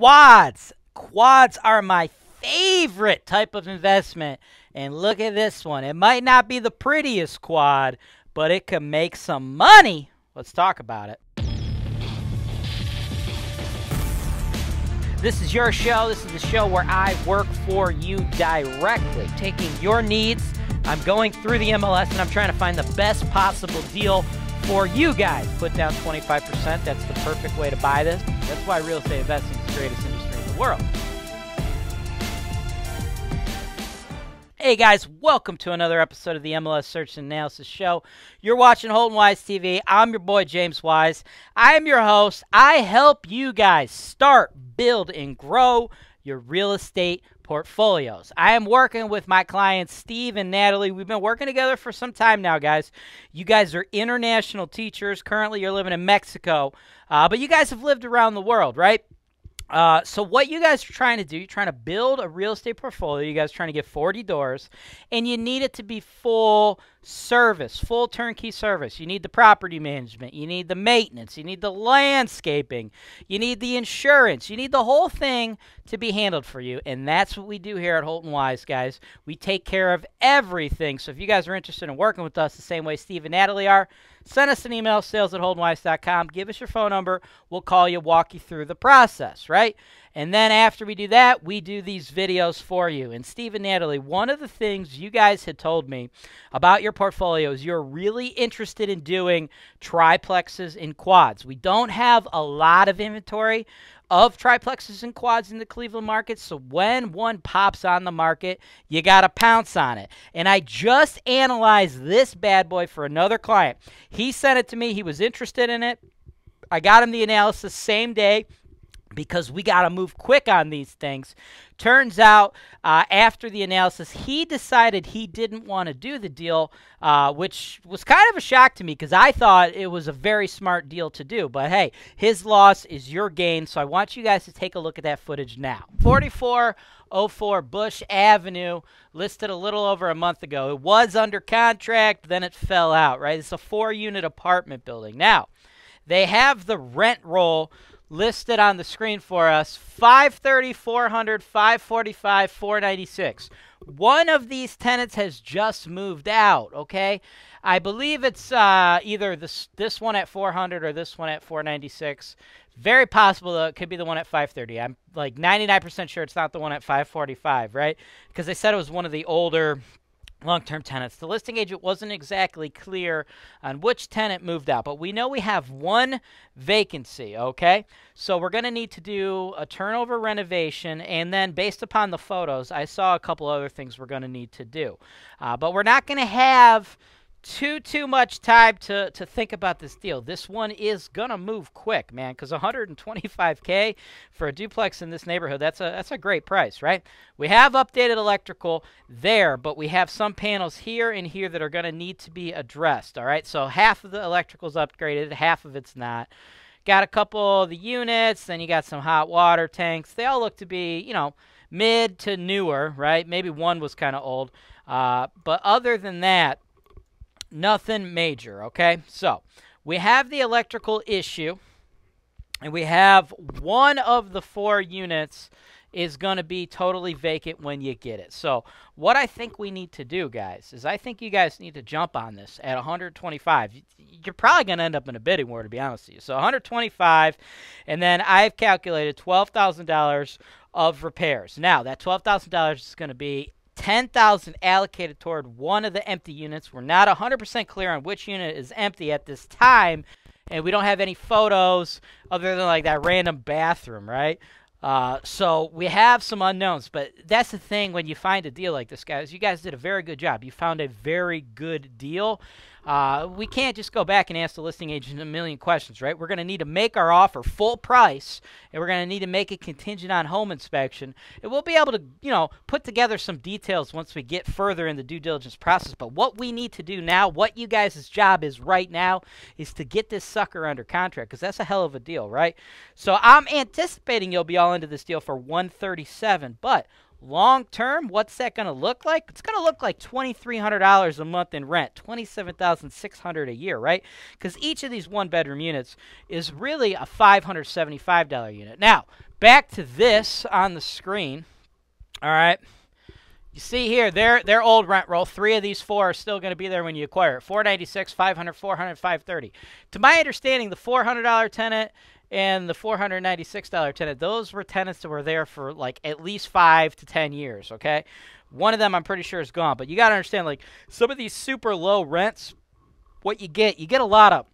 Quads. Quads are my favorite type of investment. And look at this one. It might not be the prettiest quad, but it can make some money. Let's talk about it. This is your show. This is the show where I work for you directly, taking your needs. I'm going through the MLS and I'm trying to find the best possible deal for you guys. Put down 25%. That's the perfect way to buy this. That's why real estate investing is the greatest industry in the world. Hey guys, welcome to another episode of the MLS Search and Analysis Show. You're watching HoltonWise TV. I'm your boy, James Wise. I am your host. I help you guys start, build, and grow your real estate portfolios. I am working with my clients, Steve and Natalie. We've been working together for some time now, guys. You guys are international teachers. Currently, you're living in Mexico, but you guys have lived around the world, right? So what you guys are trying to do, you're trying to build a real estate portfolio. You guys are trying to get 40 doors, and you need it to be full service, full turnkey service. You need the property management. You need the maintenance. You need the landscaping. You need the insurance. You need the whole thing to be handled for you, and that's what we do here at Holton Wise, guys. We take care of everything. So if you guys are interested in working with us the same way Steve and Natalie are, send us an email, sales@holtonwise.com. Give us your phone number. We'll call you, walk you through the process, right? And then after we do that, we do these videos for you. And Steve and Natalie, one of the things you guys had told me about your portfolios, you're really interested in doing triplexes and quads. We don't have a lot of inventory of triplexes and quads in the Cleveland market, so when one pops on the market, you got to pounce on it. And I just analyzed this bad boy for another client. He sent it to me. He was interested in it. I got him the analysis same day because we got to move quick on these things. Turns out, after the analysis, he decided he didn't want to do the deal, which was kind of a shock to me because I thought it was a very smart deal to do. But hey, his loss is your gain, so I want you guys to take a look at that footage now. 4404 Bush Avenue, listed a little over a month ago. It was under contract, then it fell out, right? It's a 4-unit apartment building. Now, they have the rent roll listed on the screen for us, $530, $400, $545, $496. One of these tenants has just moved out, okay? I believe it's either this one at $400 or this one at $496. Very possible, though, it could be the one at $530. I'm like 99% sure it's not the one at $545, right? Because they said it was one of the older long-term tenants. The listing agent wasn't exactly clear on which tenant moved out, but we know we have one vacancy, okay? So we're going to need to do a turnover renovation, and then based upon the photos, I saw a couple other things we're going to need to do. But we're not going to have too much time to think about this deal. This one is gonna move quick, man, because $125K for a duplex in this neighborhood, that's a great price, right? We have updated electrical there, but we have some panels here and here that are gonna need to be addressed. All right, so half of the electrical's upgraded, half of it's not. Got a couple of the units, then you got some hot water tanks. They all look to be, you know, mid to newer, right? Maybe one was kind of old, but other than that, nothing major, okay? So we have the electrical issue, and we have one of the 4 units is going to be totally vacant when you get it. So what I think we need to do, guys, is I think you guys need to jump on this at 125. You're probably going to end up in a bidding war, to be honest with you. So 125, and then I've calculated $12,000 of repairs. Now, that $12,000 is going to be $10,000 allocated toward one of the empty units. We're not 100% clear on which unit is empty at this time, and we don't have any photos other than like that random bathroom, right? So we have some unknowns, but that's the thing when you find a deal like this, guys. You guys did a very good job. You found a very good deal. We can't just go back and ask the listing agent a million questions, right? We're going to need to make our offer full price, and we're going to need to make it contingent on home inspection. And we'll be able to, you know, put together some details once we get further in the due diligence process. But what we need to do now, what you guys' job is right now, is to get this sucker under contract, because that's a hell of a deal, right? So I'm anticipating you'll be all into this deal for $137, but long term, what's that going to look like? It's going to look like $2,300 a month in rent, $27,600 a year, right? Because each of these one-bedroom units is really a $575 unit. Now, back to this on the screen. All right. You see here, their old rent roll. Three of these four are still going to be there when you acquire it. $496, $500, $400, $530. To my understanding, the $400 tenant and the $496 tenant, those were tenants that were there for like at least 5 to 10 years, okay? One of them I'm pretty sure is gone. But you got to understand, like, some of these super low rents, what you get a lot of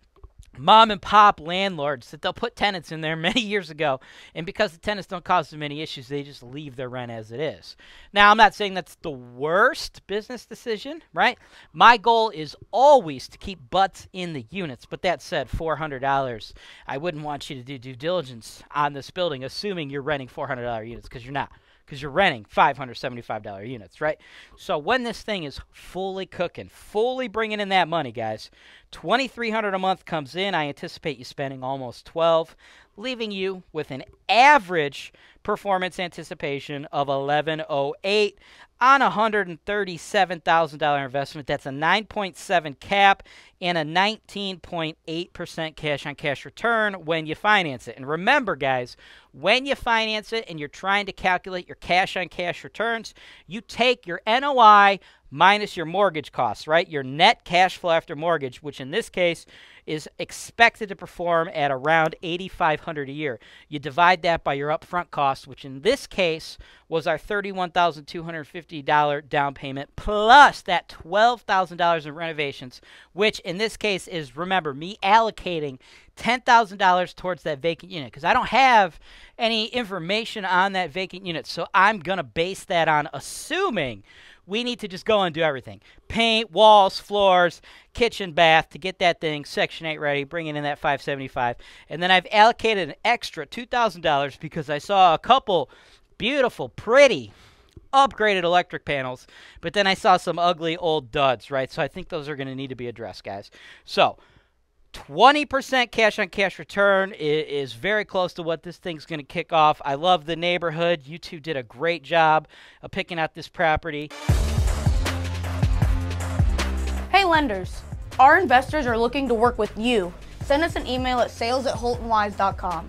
mom and pop landlords that they'll put tenants in there many years ago, and because the tenants don't cause them any issues, they just leave their rent as it is. Now, I'm not saying that's the worst business decision, right? My goal is always to keep butts in the units, but that said, $400, I wouldn't want you to do due diligence on this building assuming you're renting $400 units, because you're not, because you're renting $575 units, right? So when this thing is fully cooking, fully bringing in that money, guys, $2,300 a month comes in. I anticipate you spending almost $12,000, leaving you with an average performance anticipation of $1,108 on a $137,000 investment. That's a 9.7 cap and a 19.8% cash-on-cash return when you finance it. And remember, guys, when you finance it and you're trying to calculate your cash-on-cash returns, you take your NOI minus your mortgage costs, right? Your net cash flow after mortgage, which in this case is expected to perform at around $8,500 a year. You divide that by your upfront cost, which in this case was our $31,250 down payment, plus that $12,000 in renovations, which in this case is, remember, me allocating $10,000 towards that vacant unit, because I don't have any information on that vacant unit. So I'm going to base that on assuming we need to just go and do everything. Paint, walls, floors, kitchen, bath, to get that thing Section 8 ready, bringing in that $575. And then I've allocated an extra $2,000 because I saw a couple beautiful, pretty, upgraded electric panels, but then I saw some ugly old duds, right? So I think those are going to need to be addressed, guys. So 20% cash-on-cash return is very close to what this thing's going to kick off. I love the neighborhood. You two did a great job of picking out this property. Hey, lenders. Our investors are looking to work with you. Send us an email at sales@holtonwise.com.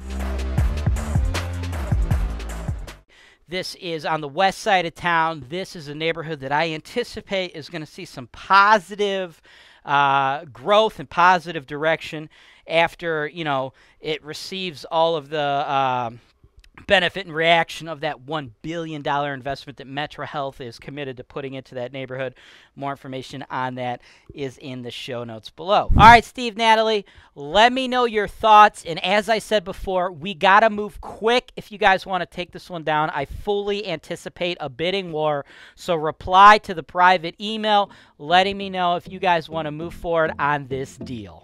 This is on the west side of town. This is a neighborhood that I anticipate is going to see some positive growth and positive direction after, you know, it receives all of the benefit and reaction of that $1 billion investment that Metro Health is committed to putting into that neighborhood. More information on that is in the show notes below. All right, Steve, Natalie, let me know your thoughts. And as I said before, we got to move quick if you guys want to take this one down. I fully anticipate a bidding war. So reply to the private email letting me know if you guys want to move forward on this deal.